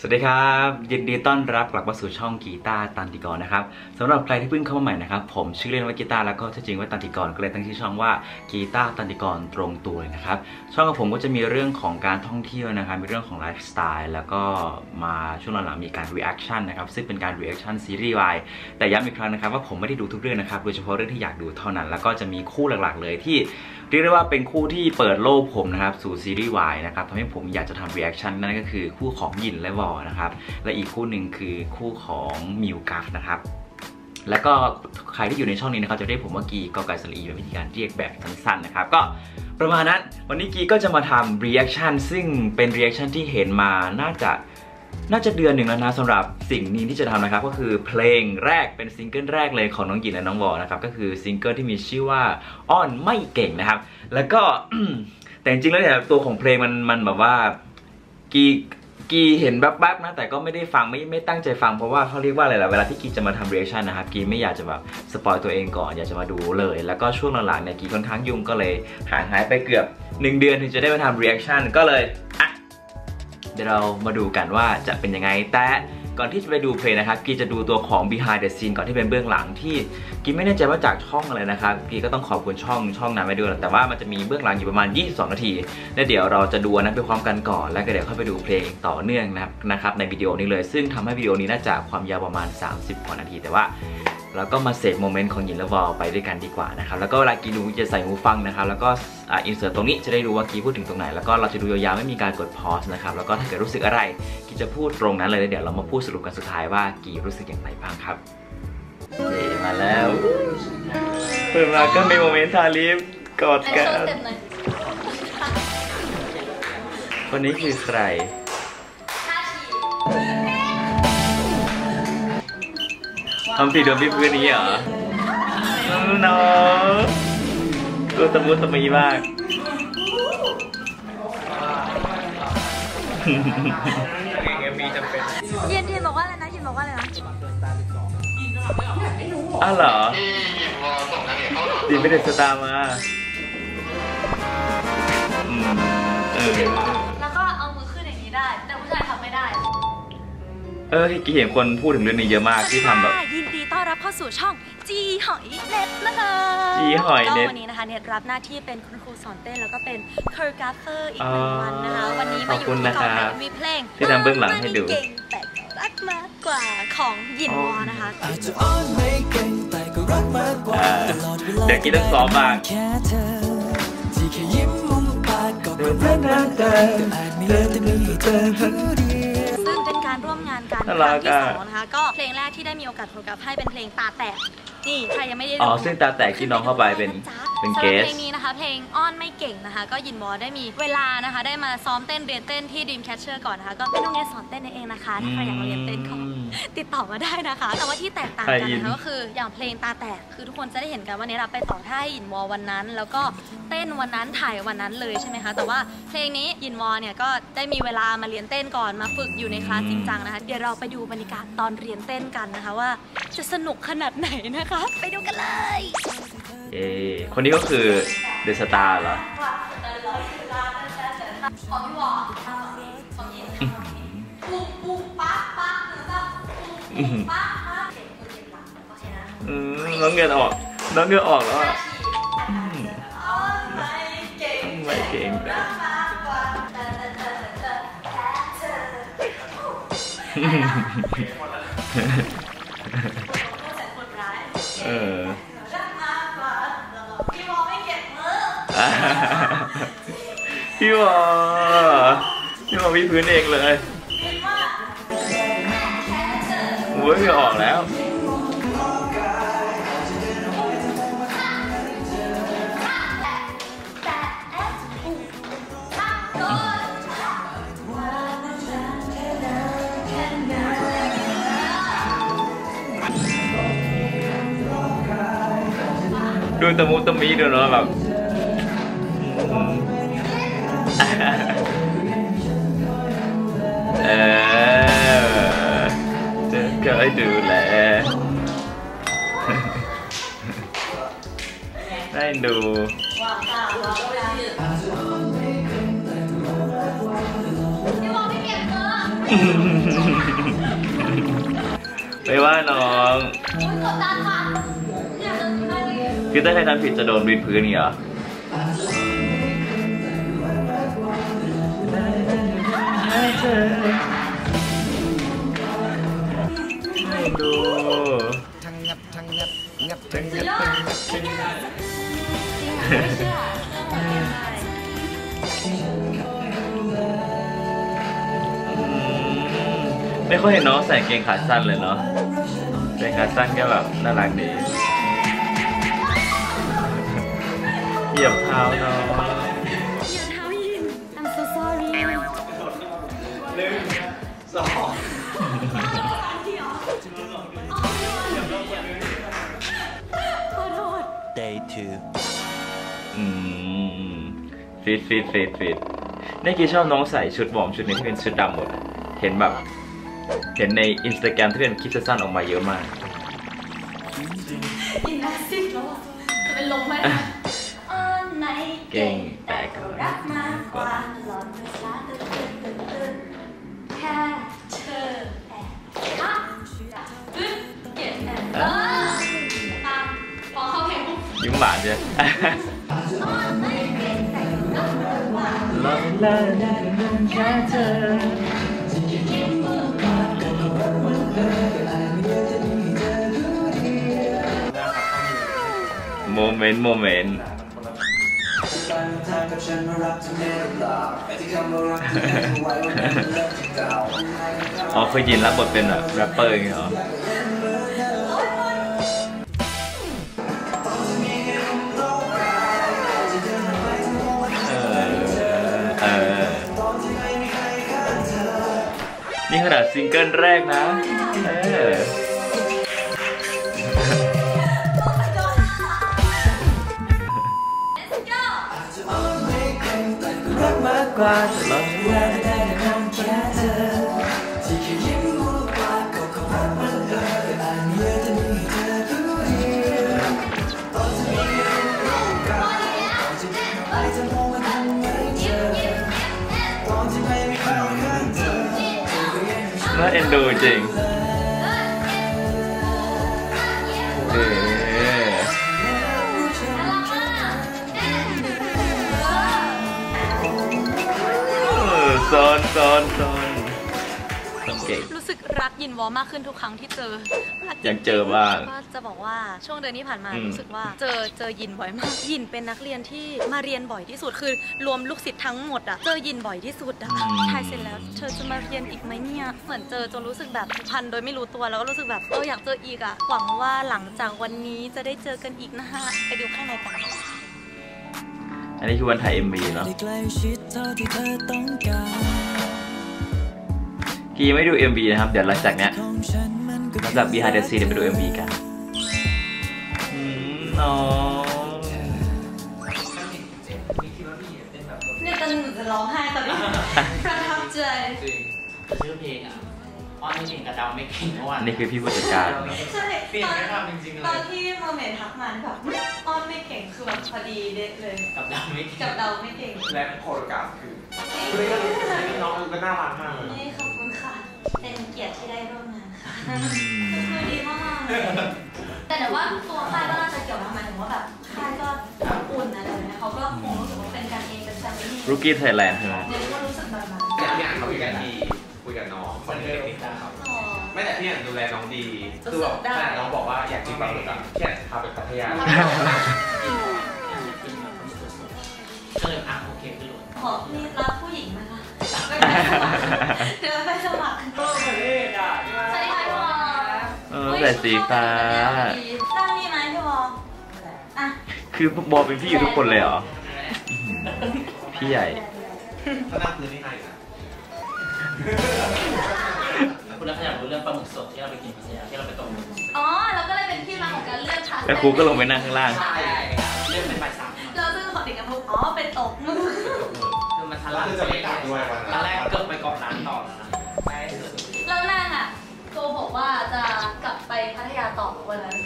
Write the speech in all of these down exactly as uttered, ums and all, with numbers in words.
สวัสดีครับยินดีต้อนรับกลับมาสู่ช่องกีตาร์ตันติกรนะครับสำหรับใครที่เพิ่งเข้ามาใหม่นะครับผมชื่อเล่นว่ากีตาร์แล้วก็ชื่อจริงว่าตันติกรก็เลยตั้งชื่อช่องว่ากีตาร์ตันติกรตรงตัวเลยนะครับช่องของผมก็จะมีเรื่องของการท่องเที่ยวนะครับมีเรื่องของไลฟ์สไตล์แล้วก็มาช่วงหลังๆมีการ reaction นะครับซึ่งเป็นการ reaction ซีรีส์วายแต่ย้ำอีกครั้งนะครับว่าผมไม่ได้ดูทุกเรื่องนะครับโดยเฉพาะเรื่องที่อยากดูเท่านั้นแล้วก็จะมีคู่หลักๆเลยที่เรียกได้ว่าเป็นคู่ที่เปิดโลกผมนะครับสู่ซีรีส์วายนะครับทำให้ผมอยากจะทำ reaction นั่นก็คือคู่ของหยินและวอนะครับและอีกคู่หนึ่งคือคู่ของมิวกัฟนะครับแล้วก็ใครที่อยู่ในช่องนี้นะครับจะเรียกผมว่ากีกอไก่สลีเป็นวิธีการเรียกแบบสั้นๆนะครับก็ประมาณนั้นวันนี้กีก็จะมาทำ reaction ซึ่งเป็น reaction ที่เห็นมาน่าจะน่าจะเดือนหนึ่งแล้วนะสำหรับสิ่งนี้ที่จะทำนะครับก็คือเพลงแรกเป็นซิงเกิลแรกเลยของน้องหยินและน้องวอนะครับก็คือซิงเกิลที่มีชื่อว่าอ้อนไม่เก่งนะครับแล้วก็ แต่จริงๆแล้วเนี่ยตัวของเพลงมันมันแบบว่ากีกีเห็นแป๊บๆนะแต่ก็ไม่ได้ฟังไม่ไม่ตั้งใจฟังเพราะว่าเขาเรียกว่าอะไรล่ะเวลาที่กีจะมาทำ reaction นะครับกีไม่อยากจะแบบสปอยตัวเองก่อนอยากจะมาดูเลยแล้วก็ช่วงหลังๆเนี่ยกีค่อนข้างยุ่งก็เลยห่างหายไปเกือบหนึ่งเดือนถึงจะได้มาทำ reaction ก็เลยอ่ะเดี๋ยวเรามาดูกันว่าจะเป็นยังไงแต่ก่อนที่จะไปดูเพลงนะครับกีจะดูตัวของ behind the scene ก่อนที่เป็นเบื้องหลังที่กีไม่แน่ใจว่าจากช่องอะไรนะครับกีก็ต้องขอบคุณช่องช่องนั้นไปด้วยแต่ว่ามันจะมีเบื้องหลังอยู่ประมาณยี่สิบสองนาทีและเดี๋ยวเราจะดูนั้นไปพร้อมกันก่อนแล้วก็เดี๋ยวเข้าไปดูเพลงต่อเนื่องนะครับนะครับในวิดีโอนี้เลยซึ่งทำให้วิดีโอนี้น่าจะความยาวประมาณสามสิบกว่านาทีแต่ว่าเราก็มาเสพโมเมนต์ของหยินและวอไปด้วยกันดีกว่านะครับแล้วก็เวลากีดูจะใส่หูฟังนะครับแล้วก็อินเสิร์ตตรงนี้จะได้รู้ว่ากีพูดถึงตรงไหนแล้วก็เราจะดูยาวๆไม่มีการกดพอยส์นะครับแล้วก็ถ้าเกิดรู้สึกอะไรกีจะพูดตรงนั้นเลยเดี๋ยวเรามาพูดสรุปกันสุดท้ายว่ากีรู้สึกอย่างไรบ้างครับเย้มาแล้วเปิดมาก็มีโมเมนต์ทาลิฟกอดกันคนนี้คือใครทำตีโดนพี่เพื่อนนี้เหรอน้องตัวตะมุตะมีมากเย็นเย็นบอกว่าอะไรนะเย็นบอกว่าอะไรนะอ้าวเหรอดีไม่ได้สตาร์มาแล้วก็เอามือขึ้นอย่างนี้ได้แต่ผู้ชายทำไม่ได้เออที่เห็นคนพูดถึงเรื่องนี้เยอะมากที่ทำแบบยินดีต้อนรับเข้าสู่ช่องจีหอยเน็ตนะคะจีหอยเน็ตวันนี้นะคะเน็ตรับหน้าที่เป็นคุณครูสอนเต้นแล้วก็เป็นคอริโอแกรฟเฟอร์อีกหนึ่งวันนะคะวันนี้มาอยู่ที่กองถ่ายมีเพลงที่ทำเบื้องหลังให้ดูเก่งแต่รักมากกว่าของหยินวอนะคะเดี๋ยวกินต้องซ้อมบ้างร่วมงานกันครั้งที่สองนะคะก็เพลงแรกที่ได้มีโอกาสโคโรกราฟให้เป็นเพลงตาแตกนี่ใครยังไม่ได้ดูอ๋อซึ่งตาแตกที่น้องเข้าไปเป็นเป็นเกสเพลงนี้นะคะเพลงอ้อนไม่เก่งนะคะก็หยินวอได้มีเวลานะคะได้มาซ้อมเต้นเรียนเต้นที่ ดีมแคชเชอร์ ก่อนนะคะก็เป็นโรงเรียนสอนเต้นเองนะคะถ้าใครอยากเรียนเต้นก็ติดต่อมาได้นะคะแต่ว่าที่แตกต่างกันนะคะก็คืออย่างเพลงตาแตกคือทุกคนจะได้เห็นกันว่าเนี่ยเราไปต่อท่าหยินวอวันนั้นแล้วก็เต้นวันนั้นถ่ายวันนั้นเลยใช่ไหมคะแต่ว่าเพลงนี้หยินวอเนี่ยก็ได้มีเวลามาเรียนเต้นก่อนมาฝึกอยู่ในคลาสจริงจังนะคะเดี๋ยวเราไปดูบรรยากาศตอนเรียนเต้นกันนะคะว่าจะสนุกขนาดไหนนะคะไปดูกันเลยเอคนนี้ก็คือเดอะสตาร์เหรอของพี่วอของหยินปุ๊บปุ๊บปั๊บปั๊บปั๊บปั๊บน้องเงินออกน้องเงินออกแล้วไม่เก่งแต่เออพี่วอไม่เก็บมือพี่วอพี่วอพี่พื้นเองเลยโอ้ยไม่ออกแล้วดูตะมูตะมีดูเนาะแบบเออจะก็ให้ดูแลได้ดูพี่วอไม่เก็บเงิน ไม่ว่าน้องคือถ้าใครทำผิดจะโดนวิดพื้นนี่เหรอดูทั้งงับทั้งงับงับทั้งงับทั้งงับทั้งงับไม่ค่อยเห็นน้องใส่เกงขาสั้นเลยเนาะเกงขาสั้นก็แบบน่ารักดีเหยียบเท้าน้องหนึ่งสองฟิตฟิตฟิตฟิตนี่กี้ชอบน้องใส่ชุดวอร์มชุดนี้เป็นชุดดำหมดเห็นแบบเห็นในอินสตาแกรมที่เป็นคลิปสั้นๆออกมาเยอะมากอินนัสซิแล้วจะเป็นลมไหมอ่อนไหนเก่งแต่ก็รักมากกว่าหลอนภาษาตื่นตื่นตื่นตื่นแค่เธอแอบรักตื่นเก่งแอบตามพอเข้าเพลงปุ๊บยิ้มหวานใช่แค่เธอโมเมนต์โมเมนต์อ๋อเคยยินรับบทเป็นแบบแรปเปอร์อย่างเงี้ยเหรอนี่ขนาดซิงเกิลแรกนะน่าเอ็นดูจริงซอนซอนซอนรู้สึกรักยินวอมากขึ้นทุกครั้งที่เจออยากเจอบ้างก็จะบอกว่าช่วงเดือนที่ผ่านมารู้สึกว่าเจอเจอยินบ่อยมากยินเป็นนักเรียนที่มาเรียนบ่อยที่สุดคือรวมลูกศิษย์ทั้งหมดอ่ะเจอยินบ่อยที่สุดอ่ะทายเสร็จแล้วเธอจะมาเรียนอีกไหมเนี่ยเหมือนเจอจนรู้สึกแบบผูกพันโดยไม่รู้ตัวแล้วก็รู้สึกแบบเอออยากเจออีกอ่ะหวังว่าหลังจากวันนี้จะได้เจอกันอีกนะฮะไปดูข้างในกันอันนี้คือวันถ่ายเอ็มวีเนาะกีไม่ดู เอ็ม วี นะครับเดี๋ยวหลังจากเนี้ยหลังจาก Behind the Scene เดี๋ยวไปดู เอ็ม วี กันน้องเนี่ยตอนหนูจะร้องไห้ตอนนี้ประทับใจจริงชื่อเพลงอ่ะอ้อนไม่เก่งกับดาวไม่เก่งเมื่อวานนี่คือพี่ผู้จัดการเนาะใช่ตอนที่โมเมนทักมาแบบอ้อนไม่เก่งคือแบบพอดีเด็ดเลยกับดาวไม่กับดาวไม่เก่งและโคโรกราฟคือน้องก็น่ารักมากเลยนี่ขอบคุณค่ะเป็นเกียรติที่ได้ร่วมงานค่ะคือดีมากแต่แต่ว่าตัวค่ายก็น่าจะเกี่ยวกับหมายถึงว่าแบบค่ายก็อุ่นนะอะไรนะเขาก็คงรู้สึกว่าเป็นการเองเป็นแฟมิลี่ Rookie Thailand ใช่ไหมเดี๋ยวก็รู้สึกแบบนั้นอยากอยากคุยกันดีคุยกับน้องคนเดียวไม่แต่พี่อยากดูแลน้องดีคือแบบแต่น้องบอกว่าอยากกินปลาหมึกอ่ะพี่อยากพาไปพัทยาเอออ่ะโอเคไปดูขอมีรับผู้หญิงไหมคะเดินไปสมัครโอ้โหเลยอ่ะใส่ไทยวอเออใส่สีฟ้าตั้งนี่ไหมพี่วออ่ะคือบอเป็นพี่อยู่ทุกคนเลยเหรอพี่ใหญ่ก็นั่งพื้นที่ไหนอยู่นะคุณนักขยันรู้เรื่องปลาหมึกสดที่เราไปกินพัทยาที่เราไปตกหมึกอ๋อเราก็เลยเป็นที่มาของการเลือกค่ะแล้วครูก็ลงไปนั่งข้างล่างเลือกเป็นใบสามเราซึ่งขอติดกับมุกอ๋อเป็นตกหมึกคือมันทะลักไปเองตอนแรกเกิดไปเกาะล้านต่อแล้วนะแล้วนางอ่ะโกบอกว่าจะกลับไปพัทยาต่อวันนั้น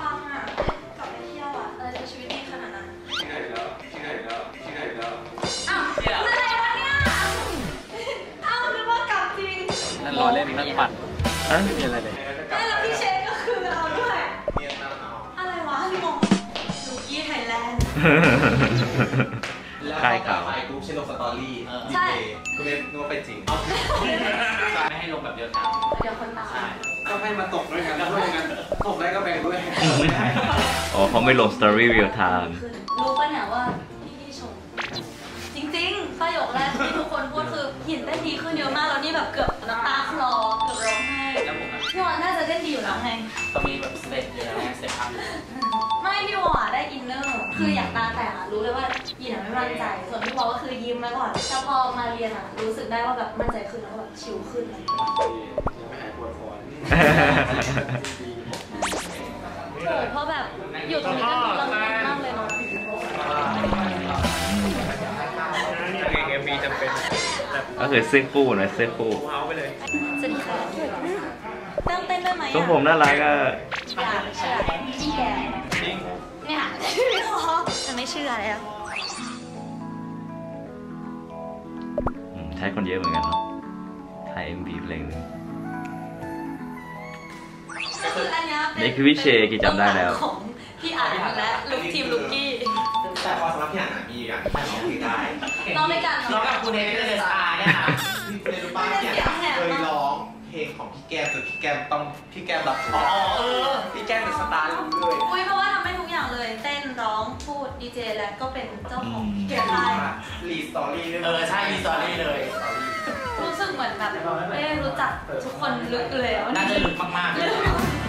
ฟังอ่ะกลับไปเที่ยวอ่ะอะไรจะชีวิตดีขนาดนั้นที่ไหนแล้วที่ไหนแล้วที่ไหนแล้วอ้าวอะไรวะเนี่ย ล่นนักปั่นไม่มีอะไรเลยไม่แล้วพี่เชนก็คือเราด้วยอะไรวะพี่มงRookie Thailand ใช่ครับไอ้กูเชนลงสตอรี่ใช่คุณเล่นนึกว่าไปจริงไม่ให้ลงแบบเดียวกันเดี๋ยวคนตายก็ให้มาตกด้วยกันแล้วด้วยกันตกได้ก็แบ่งด้วยอ๋อเขาไม่ลงสตอรี่เรียลไทม์รู้ปะเนี่ยว่าพี่ชมจริงๆประโยคแรกที่ทุกคนพูดคือหินได้ดีขึ้นเยอะมากแล้วนี่แบบเกือบน้ำตาคลอเกือบร้องไห้พี่วอนน่าจะเล่นดีอยู่แล้วไงก็มีแบบสเต็ปอยู่แล้วไงสเต็ปอัพไม่พี่วอนได้อินเนอร์คืออยากตาแตกรู้เลยว่าหินไม่มั่นใจส่วนพี่วอนก็คือยิ้มแล้วก่อนแต่พอมาเรียนอะรู้สึกได้ว่าแบบมั่นใจขึ้นแล้วแบบชิลขึ้นเลยยังไม่หายปวดคอเพราะแบบอยู่ตรงนี้ก็เราเล่นมากเลยเนาะก็คือเสื้อคู่นะเสื้อคู่สวัสดีค่ะตั้งเต้นได้ไหมต้องผมน่ารักอ่ะอยากเชื่อจริงเนี่ยจะไม่เชื่อแล้วใช้คนเยอะเหมือนกันเนาะถ่ายเอ็มวีเพลงนึงนี่คือวิเชยกี่จำได้แล้วของพี่อ่านและลูกทีมลูกกี้แต่พอสำหรับพี่อ่านมีกันแต่น้องคือได้น้องไม่กันน้องกับคุณเอเป็นเดสตาร์เนี่ยค่ะในรูปปั้นเนี่ยเคยร้องเพลงของพี่แก้มหรือพี่แก้มต้องพี่แก้มแบบอ๋อเออพี่แก้มเป็นสตาร์เลยอุ้ยเพราะว่าทำได้ทุกอย่างเลยเต้นร้องพูดดีเจและก็เป็นเจ้าของเกียรติไลน์รีสตอรี่เลยเออใช่รีสตอรี่เลยรู้สึกเหมือนแบบไม่ได้รู้จักทุกคนลึกเลยน่าจะลึกมากๆเลย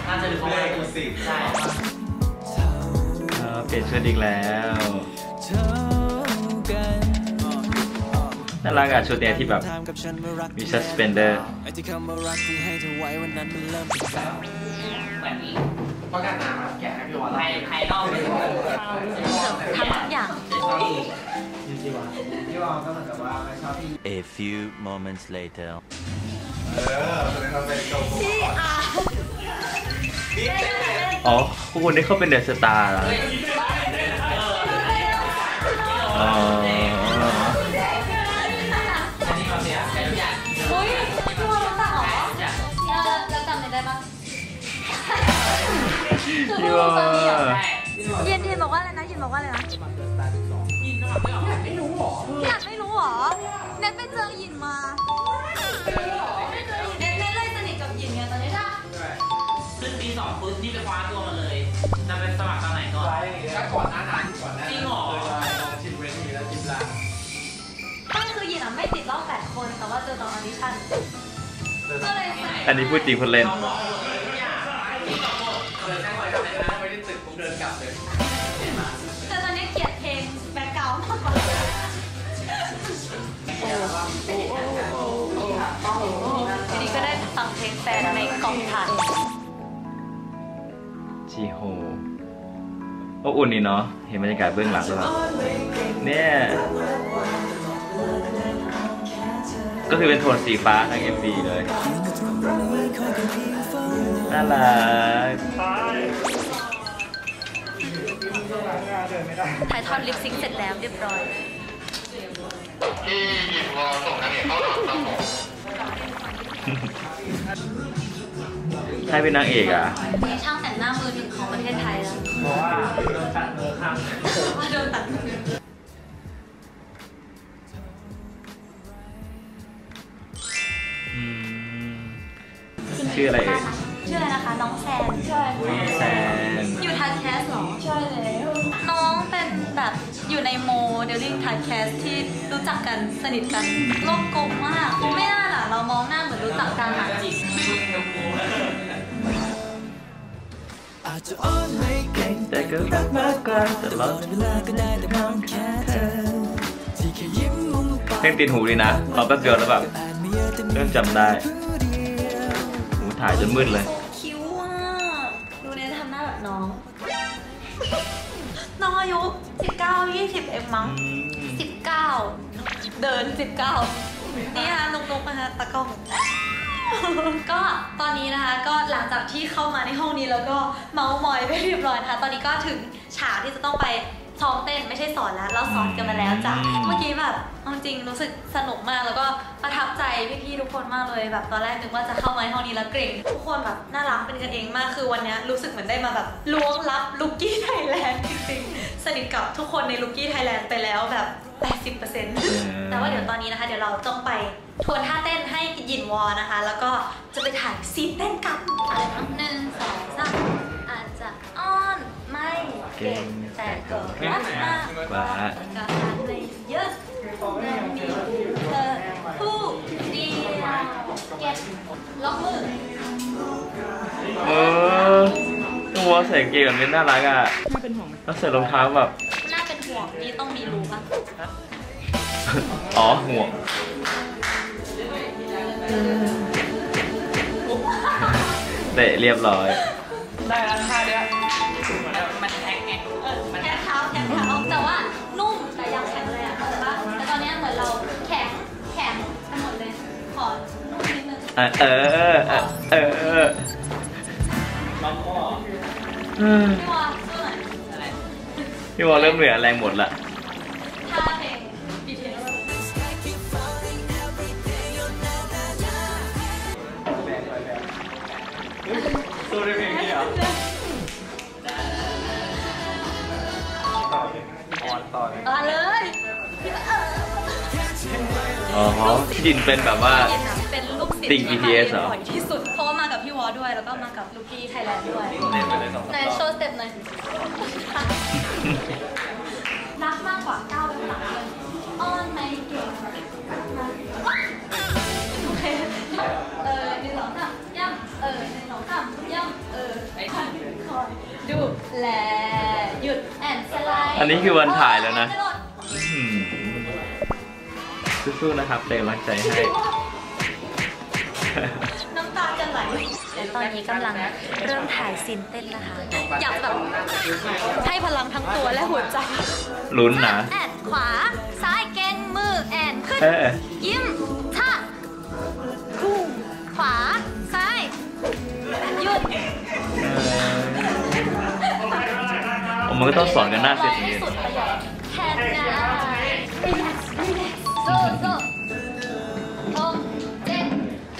น่าจะลึกมากๆคือสิบใช่เปลี่ยนชุดอีกแล้วน่ารักอะชุดเนี้ยที่แบบมีซัสเพนเดอร์ก็การงานแกะให้พี่วอนไล่ไล่เล่าไปทำทุกอย่างพี่วอนพี่วอนก็เหมือนกับว่าไม่ชอบพี่ A few moments later เออเป็นทำเป็นโจ๊กพี่อาอ๋อคนนี้เขาเป็นเดอะสตาร์เหรออ๋อยินยินบอกว่าอะไรนะยินบอกว่าอะไรนะยินไม่รู้หรออยากไม่รู้หรอเน็ตไปเจอยินมาเน็ตเลยสนิทกับยินไงตอนนี้ถ้าซึ่งปีสองปุ๊บนี่ไปคว้าตัวมาเลยจะเป็นสมัครตอนไหนก่อนก็ก่อนหน้านั้นก่อนหน้าจริงหรอชิมเรนนี่แล้วชิมลาก็คือยินอ่ะไม่ติดรอบแปดคนแต่ว่าเจอตอนออดิชั่นก็เลยอันนี้พูดจริงคนเล่นแต่ตอนนี้เกลียดเพลงแบ็คกราวด์มากกว่าทีนี้ก็ได้ฟังเพลงแฟนในกองถ่ายจีโฮโอ้อุ่นนี่เนาะเห็นบรรยากาศเบื้องหลังด้วยครับเนี่ยก็คือเป็นโทนสีฟ้าทั้ง เอ็ม วี เลยน่ารักถ่ายทอดลิปซิงเสร็จแล้วเรียบร้อยที่ยินวอลส่งนั่นเองเขาหลับตาหมอใช่เป็นนางเอกอ่ะมีช่างแต่งหน้ามือหนึ่งของประเทศไทยแล้วบอกว่าโดนตัดมือข้างว่าโดนตัดมือชื่ออะไรชื่ออะไรนะคะน้องแซนชื่ออะไรอยู่ทันแคสหรอใช่เลยน้องเป็นแบบอยู่ในโมเดลลิ่งทันแคสที่รู้จักกันสนิทกันโลกกลมมากไม่น่าล่ะเรามองหน้าเหมือนรู้จักกันอ่ะจริงแต่ก็รักมากกว่าตลอดเวลาก็ได้แต่มองแค่เธอเพลงติดหูดีนะเราแป๊บเดียวแล้วแบบเริ่มจำได้ถ่ายจนมืดเลยคิ้วอ่ะดูเนี่ยทำหน้าแบบน้องน้องอายุสิบเก้า ยี่สิบเองมั้งสิบเก้าเดินสิบเก้านี่ฮะลุกๆมาฮะตะกล้องก็ตอนนี้นะคะก็หลังจากที่เข้ามาในห้องนี้แล้วก็เมาส์มอยไปเรียบร้อยนะคะตอนนี้ก็ถึงฉากที่จะต้องไป ซ้อมเต้นไม่ใช่สอนแล้วเราสอนกันมาแล้วจ้ะเมื่อกี้แบบจริงรู้สึกสนุกมากแล้วก็ประทับใจพี่ๆทุกคนมากเลยแบบตอนแรกนึกว่าจะเข้ามาในห้องนี้แล้วเกรงทุกคนแบบน่ารักเป็นกันเองมากคือวันนี้รู้สึกเหมือนได้มาแบบล้วงลับ Rookie Thailand จริงๆสนิทกับทุกคนใน Rookie Thailand ไปแล้วแบบ แปดสิบเปอร์เซ็นต์ แต่ว่าเดี๋ยวตอนนี้นะคะเดี๋ยวเราต้องไปทวนท่าเต้นให้ยินวอนะคะแล้วก็จะไปถ่ายซีนเต้นกันอ่ะหนึ่งสองสามอาจจะอ้อนไม่เก่งแต่ก็รักมากกว่าการอะไรเยอะยังมีเธอผู้เดียวเก็บล็อกมือเออวอใส่เกงแบบนี้น่ารักอ่ะน่าเป็นห่วงไหมแล้วใส่รองเท้าแบบน่าเป็นห่วงนี่ต้องมีรูปะอ๋อห่วงเตะเรียบร้อยได้แล้วท่าเดียวมันแข็งไงมันแข็งเท้าแข็งเท้าแต่ว่านุ่มแต่ยังแข็งเลยอ่ะแต่ว่าแต่ตอนนี้เหมือนเราแข็งแข็งทั้งหมดเลยขอนุ่มนิดนึงเออเออเออล้อมข้อพี่วอลสู้หน่อยอะไรพี่วอลเริ่มเหนื่อยแรงหมดละท่าเพลงสู้ได้เพลงนี้เหรออ่อนต่อเลยอ่อนเลยอ๋อยินเป็นแบบว่าเป็นลูกศิษย์ติ่ง บี ที เอส เหรอที่สุดเพราะว่ามากับพี่วอด้วยแล้วก็มากับRookie Thailandด้วยในโชว์สเต็ปหน่อยรักมากกว่าก้าวไปข้างหลังเลยอ่อนไหมเก่งโอเคเออหนึ่งสองสามย่ำเออหนึ่งสองสามย่ำเออไอ้คอยดูแลหยุดแอนสไลด์อันนี้คือวันถ่ายแล้วนะสู้ๆนะครับเต็มรักใจให้น้ำตาจะไหลตอนนี้กำลังเริ่มถ่ายซีนเต้นนะคะอยากแบบให้พลังทั้งตัวและหัวใจลุ้นนะแอนขวาซ้ายเก่งมือแอนขึ้นยิ้มท่าคู่ขวาซ้ายหยุดมันก็ต้องสอนกันหน้าเซตนี้แค่นั้นโซ่โซ่โอ้เด็ก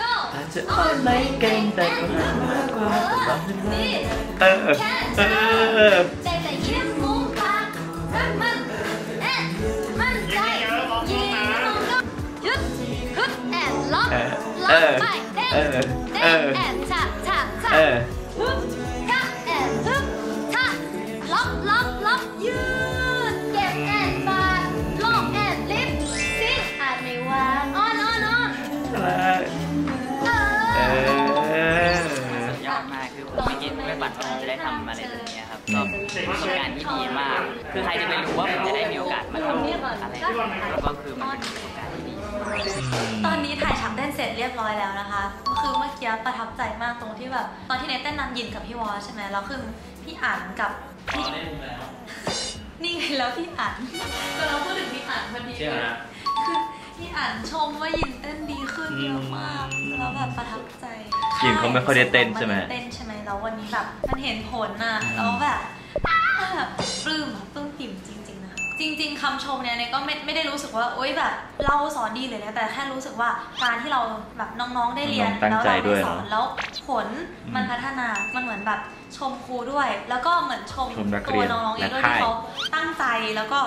ก็จะอ่อนไม่เก่งแต่ก็รักมากกว่าเออเออเออแต่แต่ยิ้มมุมปากรักมันแอนมันใจยิ้มลงก็หยุดหยุดแอนล็อกล็อกไปเด็กเด็กแอนฉากฉากฉากจะได้ทำอะไรแบบนี้ครับก็เป็นประสบการณ์ที่ดีมากคือใครจะไปรู้ว่าผมจะได้มีโอกาสมาทำอะไรก็คือมันเป็นประสบการณ์ที่ดีตอนนี้ถ่ายฉากเต้นเสร็จเรียบร้อยแล้วนะคะคือเมื่อกี้ประทับใจมากตรงที่แบบตอนที่เนทเต้นนำยินกับพี่วอใช่ไหมแล้วคือพี่อั๋นกับพี่นี่ไงแล้วพี่อั๋นก็เราพูดถึงพี่อั๋นพอดีคือพี่อั๋นชมว่ายินเต้นดีขึ้นเยอะมากแล้วแบบประทับใจยินเขาไม่ค่อยได้เต้นใช่ไหมเต้นใช่ไหมแล้ววันนี้แบบมันเห็นผลน่ะแล้วแบบแบบปลื้มปลื้มปิ่มจริงๆนะจริงๆคำชมเนี่ยก็ไม่ไม่ได้รู้สึกว่าโอ๊ยแบบเราสอนดีเลยนะแต่แค่รู้สึกว่าการที่เราแบบน้องๆได้เรียนแล้วเราได้สอนแล้วผลมันพัฒนามันเหมือนแบบชมครูด้วยแล้วก็เหมือนชมตัวน้องๆเองด้วยที่เขาตั้งใจแล้วก็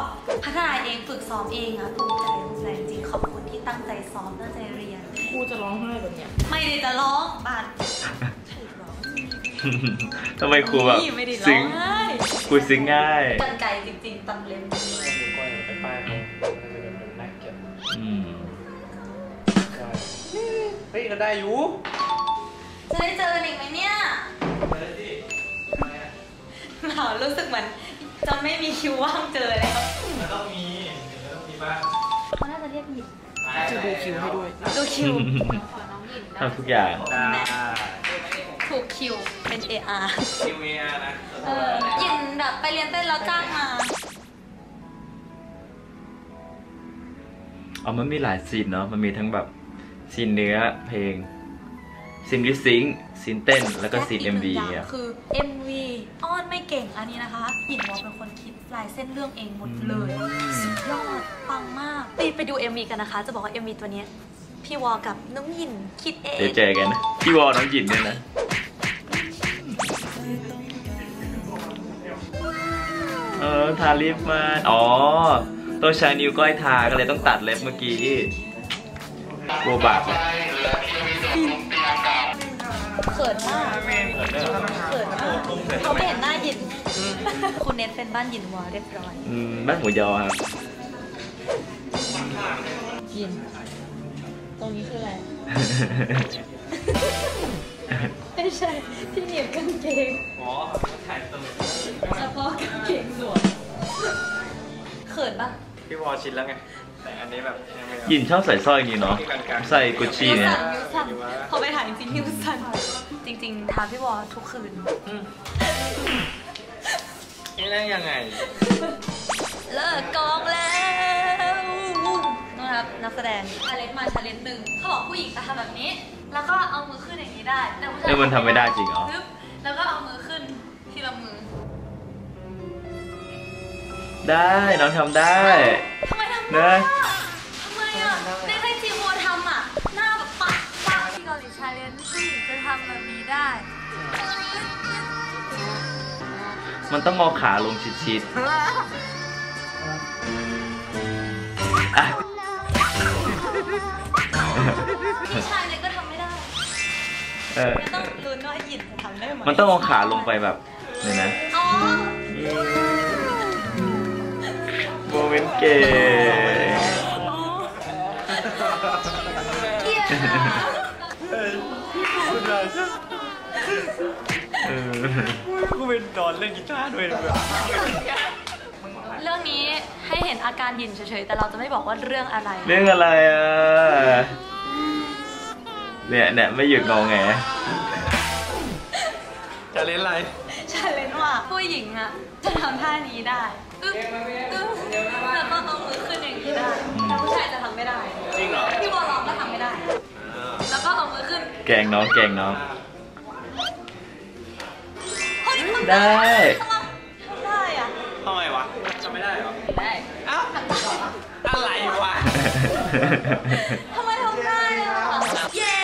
พัฒนาเองฝึกซ้อมเองอ่ะภูมิใจจริงๆขอบคุณที่ตั้งใจซ้อมตั้งใจเรียนครูจะร้องไห้แบบเนี้ยไม่ได้จะร้องบาดทำไมครูแบบซิงครูซิงง่ายตั้งใจจริงๆตั้งเล่มไปป้ายเขาจะเป็นแบบน่าเกลียดเฮ้ยเราได้อยู่จะได้เจออีกไหมเนี่ยเรารู้สึกเหมือนจะไม่มีคิวว่างเจอแล้วต้องมีต้องมีบ้างเขาน่าจะเรียกหยิบจะดูคิวให้ด้วยดูคิวทำทุกอย่างถูกคิวเป็น เอ อาร์ คิว เอ อาร์ นะยินแบบไปเรียนเต้นแล้วจ้างมาอ๋อมันมีหลายซีนเนาะมันมีทั้งแบบซีนเนื้อเพลง ซินลิปซิงค์ซินเต้นแล้วก็ซิน เอ็ม วี เนี่ยคือ เอ็ม วี อ้อนไม่เก่งอันนี้นะคะหญิงวอเป็นคนคิดลายเส้นเรื่องเองหมดเลยสุดยอดปังมากไปดู เอ็ม วี กันนะคะจะบอกว่า เอ็ม วี ตัวนี้พี่วอกับน้องหญิงคิดเองเดี๋ยวเจอกันนะพี่วอน้องหญิงเนี่ยนะเออทาลิปมาอ๋อต้องใช้นิ้วก้อยทาก็เลยต้องตัดเล็บเมื่อกี้โบบากเขินมากเขินมากเขาไม่เห็นหน้าหยินคุณเน้นเป็นบ้านหยินวอเรียบร้อยบ้านหัวยอครับหยินตรงนี้คืออะไรไม่ใช่ที่หนีบกางเกงอ๋อถ่ายตัวเฉพาะกางเกงสวมเขินปะพี่วอชินแล้วไงแต่อันนี้แบบหยินชอบใส่สร้อยอย่างนี้เนาะใส่กุชชี่เนี่ยเขาไปถ่ายจริงที่กุชชี่จริงๆทาพี่วอทุกคืนนี่นั่งยังไงเลิกกองแล้วนะครับนักแสดงชาเลนจ์มาชาเลนจ์หนึ่งเขาบอกผู้หญิงจะทำแบบนี้แล้วก็เอามือขึ้นอย่างนี้ได้แต่ผู้ชายมันทำไม่ได้จริงเหรอแล้วก็เอามือขึ้นทีละมือได้น้องทำได้ทำไมทำได้ทำไมอ่ะในไทยจีโมทำอ่ะหน้าแบบปักปักที่เกาหลีชาเลนจ์ผู้หญิงจะทำแบบนี้ได้มันต้องงอขาลงชิดๆอ่ะผู้ชายเลยก็ทำไม่ได้มันต้องลุ้นว่าหยินจะทำได้ไหมมันต้องงอขาลงไปแบบเนี่ยนะโมเมนต์เก๋กูเป็นตอนเล่นกีตาร์ด้วยนะเรื่องนี้ให้เห็นอาการหยินเฉยๆแต่เราจะไม่บอกว่าเรื่องอะไรเรื่องอะไรอ่ะเนี่ยเนี่ยไม่หยุดงอแงจะเล่นอะไรจะเล่นว่าผู้หญิงอะจะทำท่านี้ได้ตึ๊บตึ๊บแล้วก็เอามือขึ้นอย่างนี้ได้แต่ผู้ชายจะทำไม่ได้จริงเหรอพี่บอลลองก็ทำไม่ได้แล้วก็เอามือขึ้นแกงน้องแกงน้องได้ทำได้อะทำไมวะทำไม่ได้หรอได้อ้าวอะไรวะทำไมทำได้อะเย้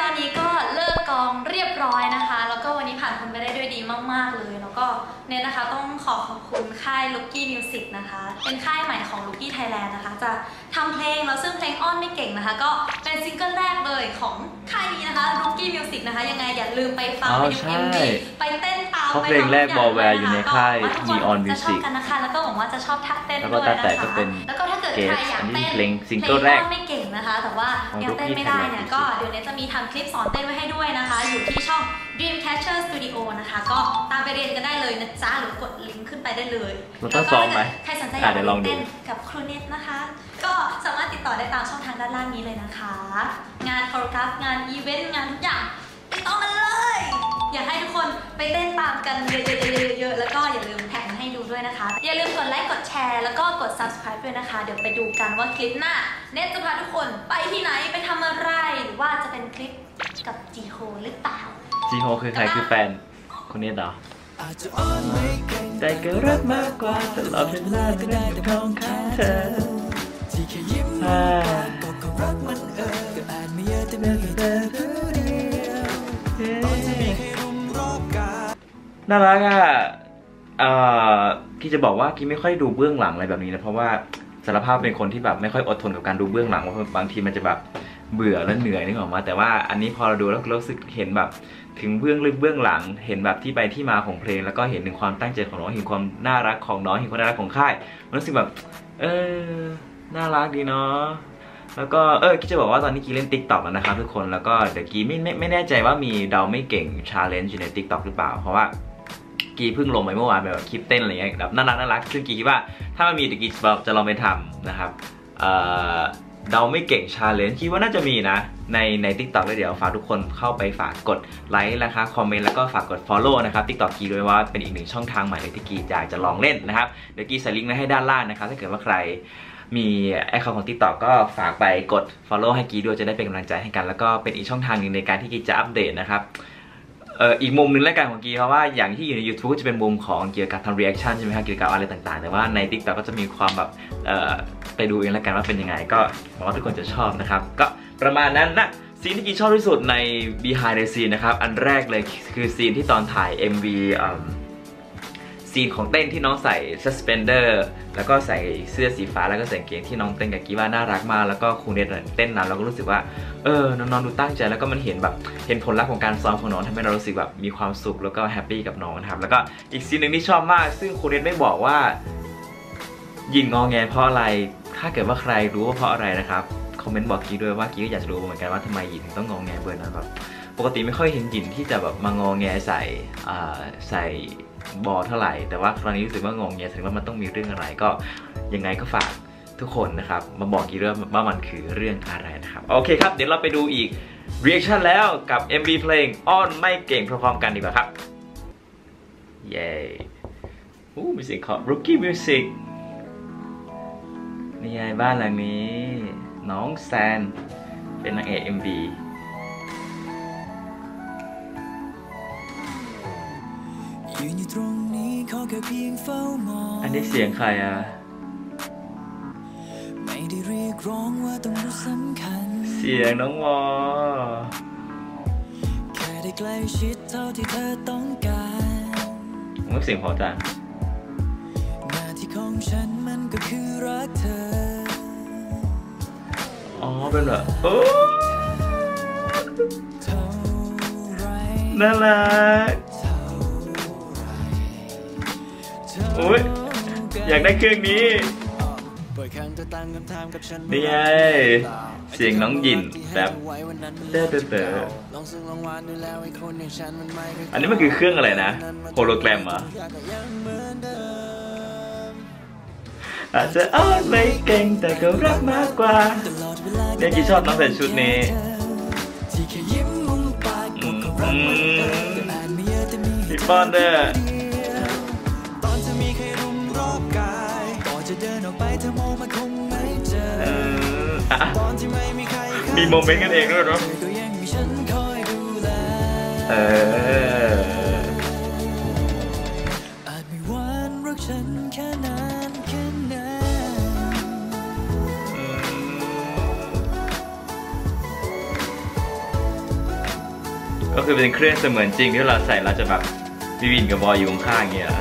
ตอนนี้ก็เลิกกองเรียบร้อยนะคะแล้วก็วันนี้ผ่านคุณไปได้ด้วยดีมากๆเลยแล้วก็เน้นนะคะต้องขอขอบคุณค่าย Rookie Music นะคะเป็นค่ายใหม่ของ Rookie Thailand นะคะจะทำเพลงแล้วซึ่งเพลงอ้อนไม่เก่งนะคะก็เป็นซิงเกิลแรกเลยของค่ายนี้นะคะ Rookie Music นะคะยังไงอย่าลืมไปฟังไปดู เอ็ม วี ไปเต้นตามเพลงแรกบอลแวร์อยู่ในค่ายมีออนมิวสิกกันนะคะแล้วก็หวังว่าจะชอบทักเต้นด้วยนะคะแล้วก็ถ้าเกิดใครอยากเต้นเพลงซิงเกิลแรกไม่เก่งนะคะแต่ว่ายังเต้นไม่ได้เนี่ยก็เดี๋ยวเน้นจะมีทำคลิปสอนเต้นไว้ให้ด้วยนะคะอยู่ที่ช่อง Dreamcatcher Studio นะคะก็ตามไปเรียนกันได้เลยนะจ๊ะหรือกดลิงก์ขึ้นไปได้เลยแล้วก็ใครสนใจอยากเต้นกับครูเน็ตนะคะก็สามารถติดต่อได้ตามช่องทางด้านล่างนี้เลยนะคะงานโคโรกราฟงานอีเวนต์งานทุกอย่างติดต่อมาเลยอยากให้ทุกคนไปเต้นตามกันเยอะๆๆๆแล้วก็อย่าลืมแท็กมาให้ดูด้วยนะคะอย่าลืมกดไลค์กดแชร์แล้วก็กด ซับสไครบ์ ด้วยนะคะเดี๋ยวไปดูกันว่าคลิปหน้าเน็ตจะพาทุกคนไปที่ไหนไปทำอะไรหรือว่าจะเป็นคลิปกับจีโฮหรือเปล่าจีโฮคือใครคือแฟนคนนี้เหรอแต่ก็รักมากกว่าตลอดเวลาที่ได้แต่ของข้างเธอที่แค่ยิ้มก็รักมันเออก็อาจไม่เยอะแต่เมื่อเธอผู้เดียวตอนจะมีให้รุมรอบกาน่ารักอ่ะกี้จะบอกว่ากี้ไม่ค่อยดูเบื้องหลังอะไรแบบนี้นะเพราะว่าสารภาพเป็นคนที่แบบไม่ค่อยอดทนกับการดูเบื้องหลังเพราะบางทีมันจะแบบเบื่อและเหนื่อยนึกออกมาแต่ว่าอันนี้พอเราดูแล้วรู้สึกเห็นแบบถึงเบื้องลึกเบื้องหลังเห็นแบบที่ไปที่มาของเพลงแล้วก็เห็นถึงความตั้งใจของน้องเห็นความน่ารักของน้องเห็นความน่ารักของค่ายรู้สึกแบบเออน่ารักดีเนาะแล้วก็เออกี้จะบอกว่าตอนนี้กี้เล่น ติ๊กต็อก แล้วนะครับทุกคนแล้วก็เดี๋ยวกี้ไม่ไม่แน่ใจว่ามีเดาไม่เก่ง ชาเลนจ์ อยู่ใน ติ๊กต็อก หรือเปล่าเพราะว่ากีเพิ่งลงไปเมื่อวานแบบคลิปเต้นอะไรอย่างเงี้ยแบบน่ารักน่ารักซึ่งกีคิดว่าถ้ามันมีเดี๋ยวกีจะลองไปทำนะครับเดาไม่เก่ง ชาเลนจ์ คิดว่าน่าจะมีนะในใน ติ๊กต็อก แล้วเดี๋ยวฝากทุกคนเข้าไปฝากกดไลค์นะคะคอมเมนต์แล้วก็ฝากกด ฟอลโล่ นะครับ ติ๊กต็อก กีด้วยว่าเป็นอีกหนึ่งช่องทางใหม่เลยที่กีอยากจะลองเล่นนะครับเดี๋ยวกีใส่ลิงก์ไว้ให้ด้านล่างนะครับถ้าเกิดว่าใคร มีแอคเคาท์ของ ติ๊กต็อก ก็ฝากไปกด follow ให้กีด้วยจะได้เป็นกำลังใจให้กันแล้วก็เป็นอีกช่องทางหนึ่งในการที่กีจะอัปเดตนะครับอีกมุมนึงและกันของกีเพราะว่าอย่างที่อยู่ใน ยูทูบ จะเป็นมุมของเกี่ยวกับทำ รีแอคชั่น ใช่ไหมครับเกี่ยวกับอะไรต่างๆแต่ว่าใน ติ๊กต็อก ก็จะมีความแบบไปดูเองแล้วกันว่าเป็นยังไงก็หวังว่าทุกคนจะชอบนะครับก็ประมาณนั้นนะซีนที่กีชอบที่สุดใน บีไฮนด์เดอะซีน นะครับอันแรกเลยคือซีนที่ตอนถ่าย เอ็มวี ซีนของเต้นที่น้องใส่ ซัสเพนเดอร์ แล้วก็ใส่เสื้อสีฟ้าแล้วก็ใส่เกงที่น้องเต้นกับกีว่าน่ารักมากแล้วก็ครูเนตเต้นนำเราก็รู้สึกว่าเออน้องๆดูตั้งใจแล้วก็มันเห็นแบบเห็นผลลัพธ์ของการซ้อมของน้องทำให้เรารู้สึกแบบมีความสุขแล้วก็แฮปปี้กับน้องนะครับแล้วก็อีกซีนหนึ่งที่ชอบมากซึ่งครูเนตไม่บอกว่ายิงงอแงเพราะอะไรถ้าเกิดว่าใครรู้ว่าเพราะอะไรนะครับคอมเมนต์บอกกีด้วยว่ากีก็อยากจะรู้เหมือนกันว่าทำไมยิงถึงต้องงอแงเบอร์นั้นแบบปกติไม่ค่อยเห็นยิงที่จะแบบมางอแงใส่ใส่บอเท่าไหร่แต่ว่าครั้งนี้รู้สึกว่างงเงี้ยถึงว่ามันต้องมีเรื่องอะไรก็ยังไงก็ฝากทุกคนนะครับมาบอกกี่เรื่องว่ามันคือเรื่องอะไรนะครับโอเคครับเดี๋ยวเราไปดูอีก รีแอคชั่น แล้วกับ เอ็มวี เพลงอ้อนไม่เก่งพร้อมๆกันดีกว่าครับเย้อู้มีเสียงของ รูคกี้ มิวสิก นี่ไงบ้านหลังนี้น้องแซนเป็นนางเอก เอ็มวีอันนี้เสียงใครอ่ะเสียงน้องวอมันเสียงพอจังอ๋อเป็นแบบน่ารักอยากได้เครื่องนี้นี่ไงเสียงน้องยินแบบเต้เต้อันนี้มันคือเครื่องอะไรนะโฮโลแกรมเหรออาจจะอ้อนไม่เก่งแต่ก็รักมากกว่าเด็กที่ชอบน้องใส่ชุดนี้พี่ป้อนเด้อมีโมเมนต์กันเองด้วยเนาะเออก็คือเป็นเครื่องเสมือนจริงที่เราใส่เราจะแบบวิวินกับบอยอยู่ข้างๆอย่างเงี้ย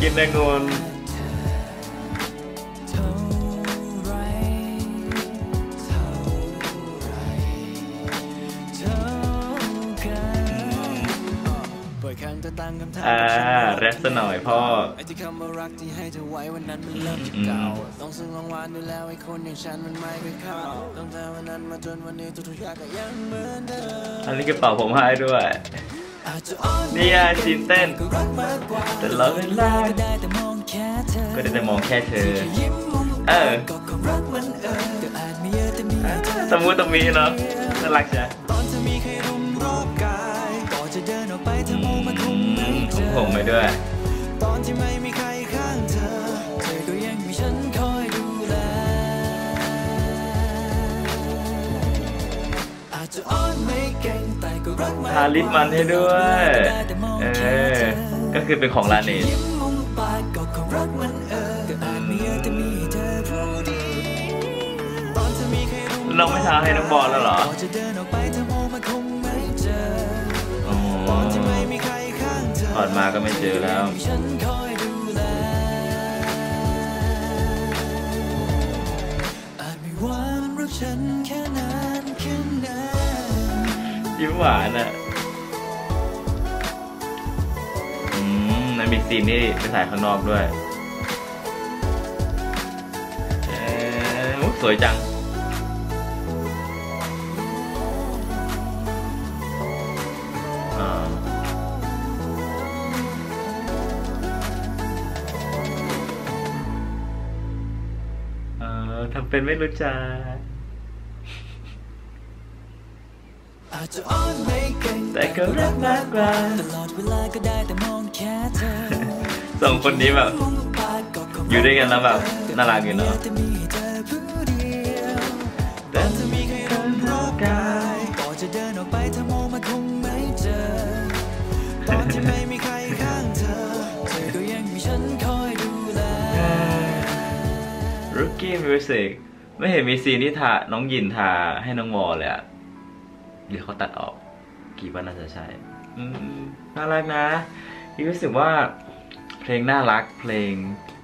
กินแดงงอนอ่าแรปซะหน่อยพ่ออันนี้กระเป๋าผมให้ด้วยนี่ไงซีนเต้นแต่เราเวลาก็ได้แต่มองแค่เธอเออสมมุติตรงนี้เนาะน่ารักจ้ะผมไปด้วยทาลิปมันให้ด้วยเออก็คือเป็นของลาเนสเราไม่ทาให้น้องบอลแล้วเหรอถอดมาก็ไม่เจอแล้วยิ้มหวานอ่ะอืมนั่นมีซีนนี่ไปถ่ายข้างนอกด้วยเออสวยจังทำเป็นไม่รู้จัก แต่ก็รักมากกว่าตลอดเวลาก็ได้แต่มองแค่เธอสองคนนี้แบบอยู่ด้วยกันแล้วแบบน่ารักอยู่เนาะแต่จะมีใครคนรู้กายก่อนจะเดินออกไปถ้ามองมันคงไม่เจอตอนที่ไม่มีใครข้างเธอเธอก็ยังมีฉันคอยดูแล Rookie Music ไม่เห็นมีซีนที่ทาน้องยินทาให้น้องมอเลยอะเดี๋ยวเขาตัดออกกี่วันน่าจะใช่น่ารักนะรู้สึกว่าเพลงน่ารักเพลง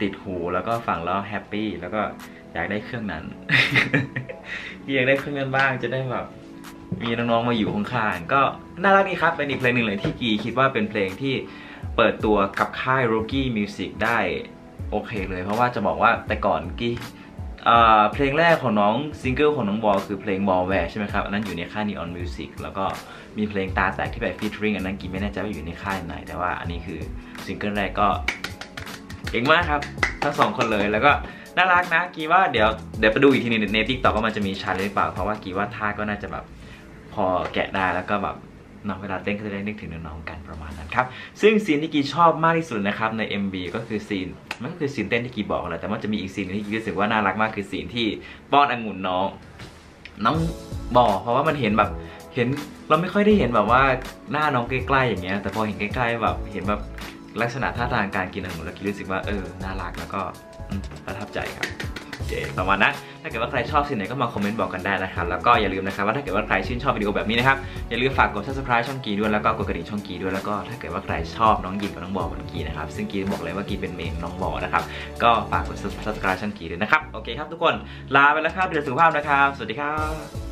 ติดหูแล้วก็ฟังแล้วแฮปปี้แล้วก็อยากได้เครื่องนั้น อยากได้เครื่องนั้นบ้างจะได้แบบมีน้องๆมาอยู่ข้างๆก็น่ารักดีครับเป็นอีกเพลงหนึ่งเลยที่กีคิดว่าเป็นเพลงที่เปิดตัวกับค่าย Rookie Music ได้โอเคเลยเพราะว่าจะบอกว่าแต่ก่อนกีเพลงแรกของน้องซิงเกิลของน้องวอลคือเพลง Malware ใช่ไหมครับอันนั้นอยู่ในค่าย Neon Music แล้วก็มีเพลงตาแตกที่แบบฟีเจอริ่งอันนั้นกี่ไม่แน่ใจว่าอยู่ในค่ายไหนแต่ว่าอันนี้คือซิงเกิลแรกก็เก่งมากครับทั้งสองคนเลยแล้วก็น่ารักนะกีว่าเดี๋ยวเดี๋ยวไปดูอีกทีในในทิกตอกว่ามันจะมีชาเลนจ์หรือเปล่าเพราะว่ากีว่าท่าก็น่าจะแบบพอแกะได้แล้วก็แบบน้องเวลาเต้นก็จะได้นึกถึงน้องๆกันประมาณนั้นครับซึ่งซีนที่กีชอบมากที่สุดนะครับใน เอ็ม วี ก็คือซีนมันก็คือซีนเต้นที่กีบอกแหละแต่ว่าจะมีอีกซีนที่กีรู้สึกว่าน่ารักมากคือซีนที่ป้อนองุ่นน้องน้องบอกเพราะว่ามันเห็นแบบเห็นเราไม่ค่อยได้เห็นแบบว่าหน้าน้องใกล้ๆอย่างเงี้ยแต่พอเห็นใกล้ๆแบบเห็นแบบลักษณะท่าทางการกินองุ่นแล้วกีรู้สึกว่าเออน่ารักแล้วก็ประทับใจครับประมาณนั้นถ้าเกิดว่าใครชอบสิ่งไหนก็มาคอมเมนต์บอกกันได้นะครับแล้วก็อย่าลืมนะครับว่าถ้าเกิดว่าใครชื่นชอบวิดีโอแบบนี้นะครับอย่าลืมฝากกด ซับสไครบ์ ช่องกีด้วยแล้วก็กดกระดิ่งช่องกีด้วยแล้วก็ถ้าเกิดว่าใครชอบน้องยินกับน้องบอลกีนะครับซึ่งกีบอกเลยว่ากีเป็นเมนน้องบอลนะครับก็ฝากกด ซับสไครบ์ ช่องกีด้วยนะครับโอเคครับทุกคนลาไปแล้วครับดูแลสุขภาพนะครับสวัสดีครับ